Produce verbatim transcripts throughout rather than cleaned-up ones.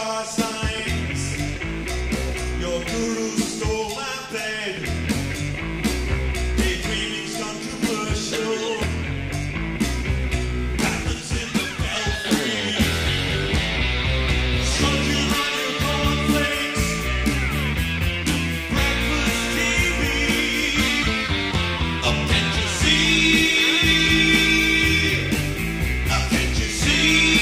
star signs. Your guru stole my bed. Daydreaming's controversial. Happens in the belfry. Sunday night cornflakes. Breakfast T V. Oh, can't you see? Oh, can't you see?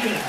Thank you.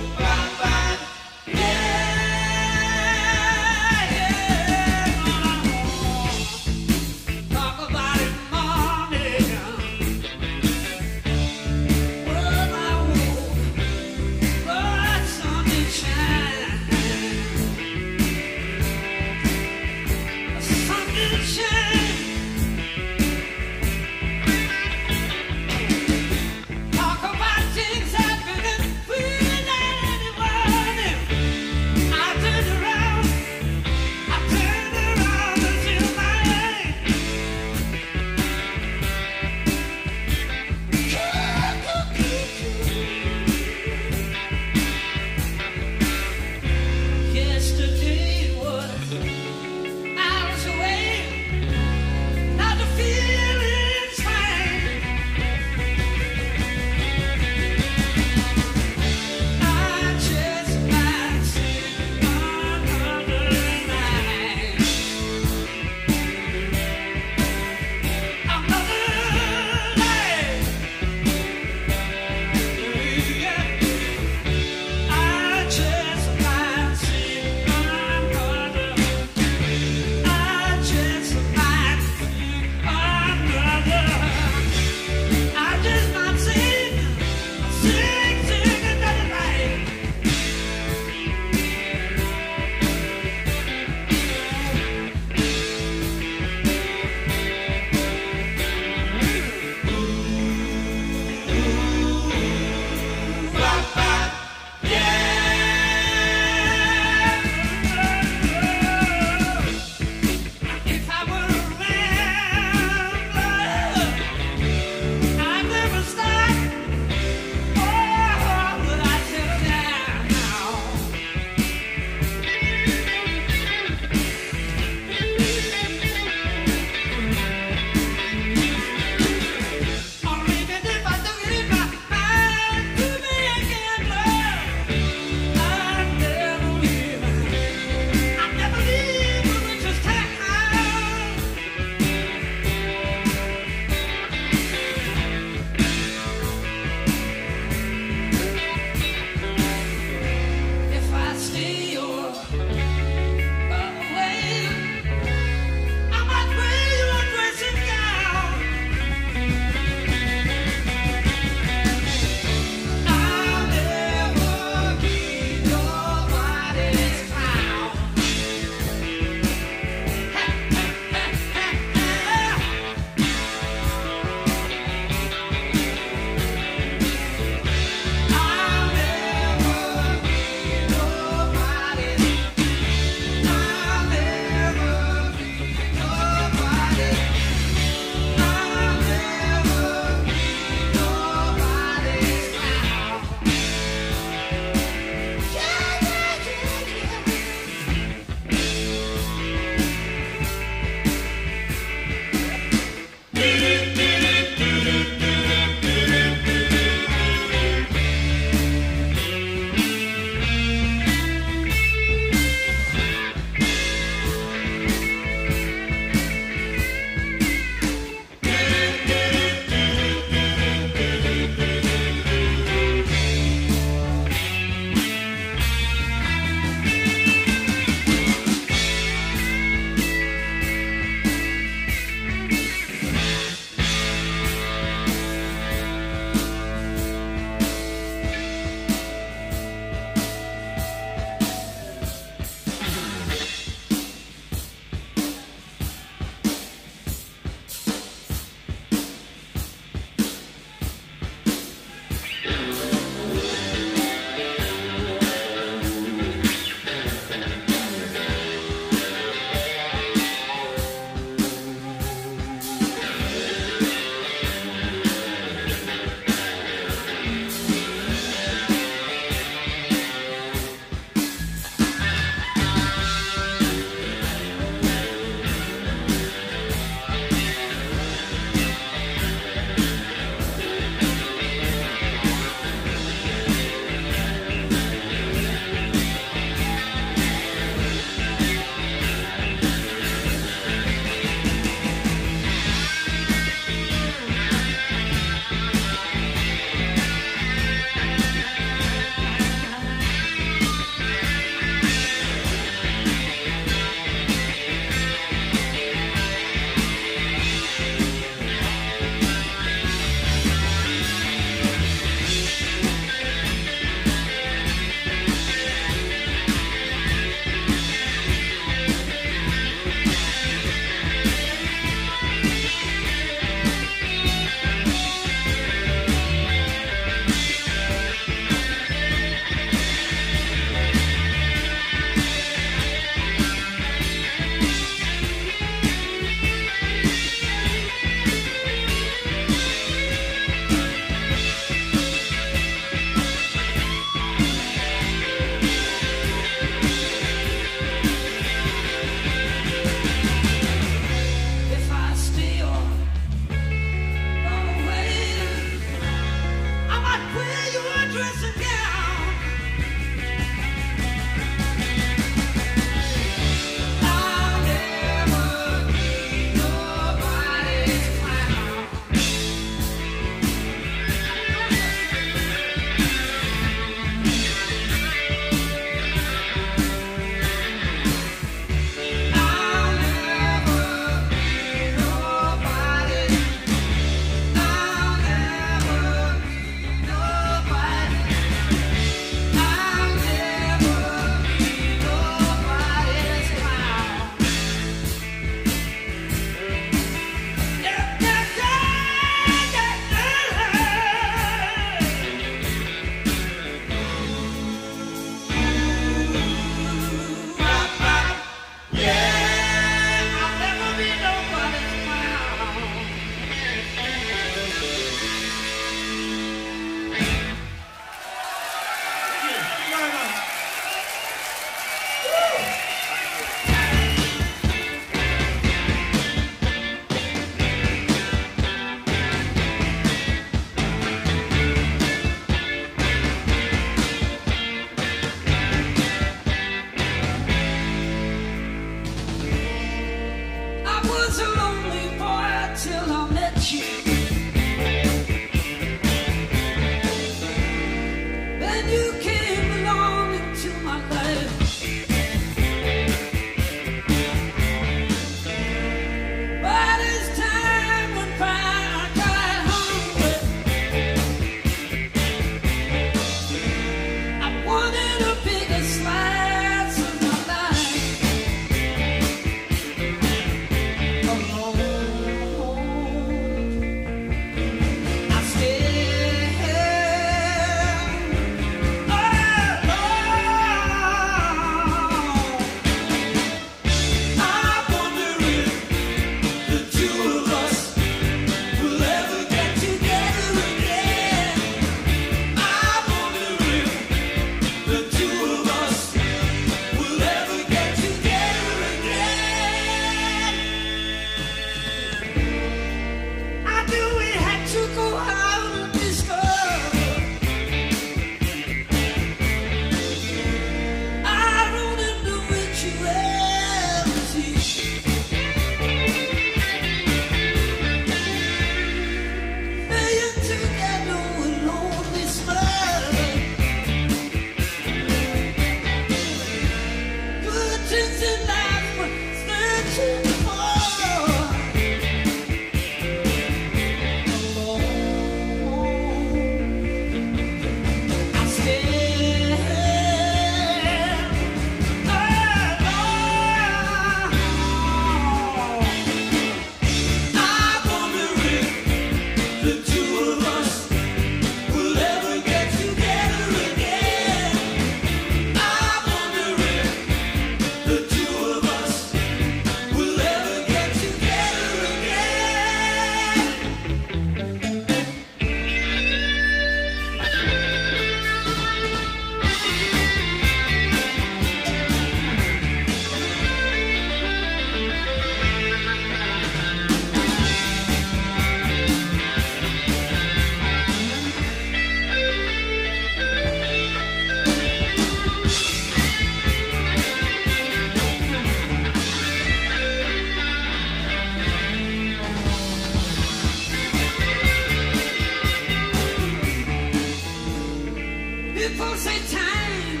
People say time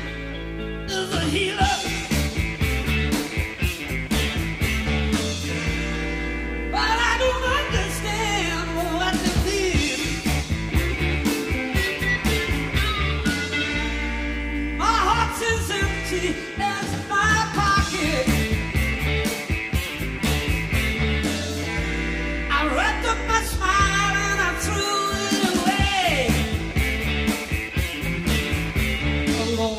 is a healer. Oh,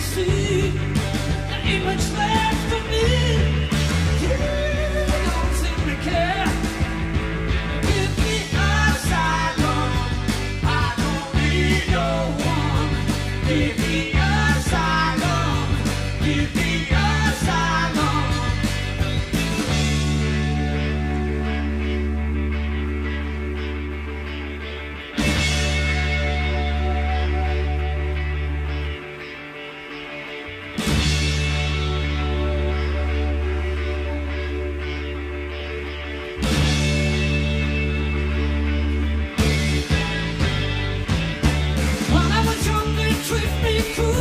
see. There ain't much left for me. You don't seem to care. Get me outside, Lord. I don't need no one. Give me outside, Lord. Give me outside, treat me cruel.